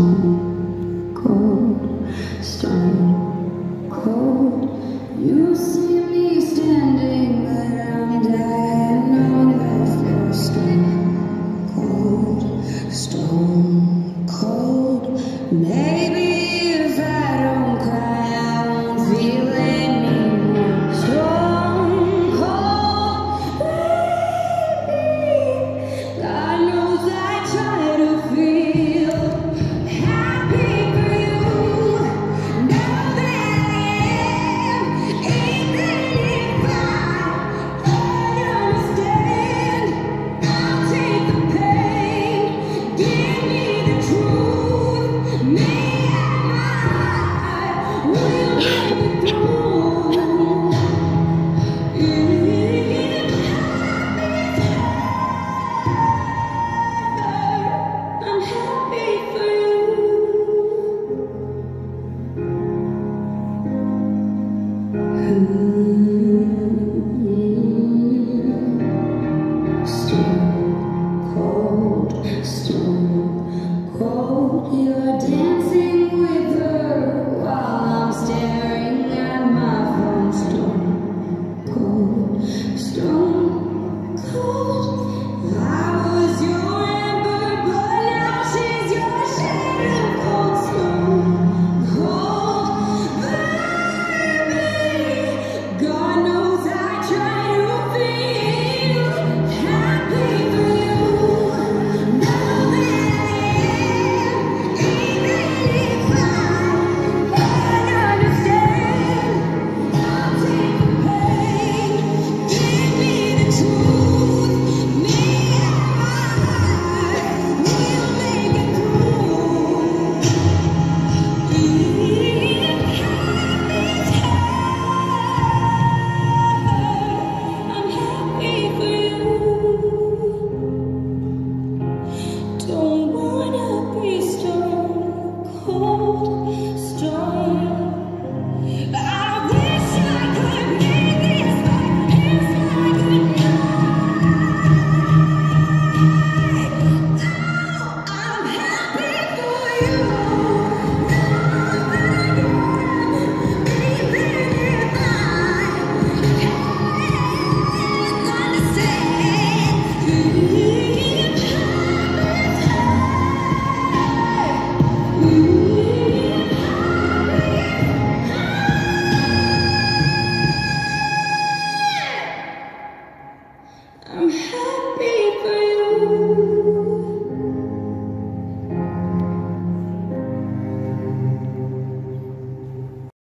Stone cold, stone cold. You see me standing, but I'm dying on after. Stone cold, stone cold.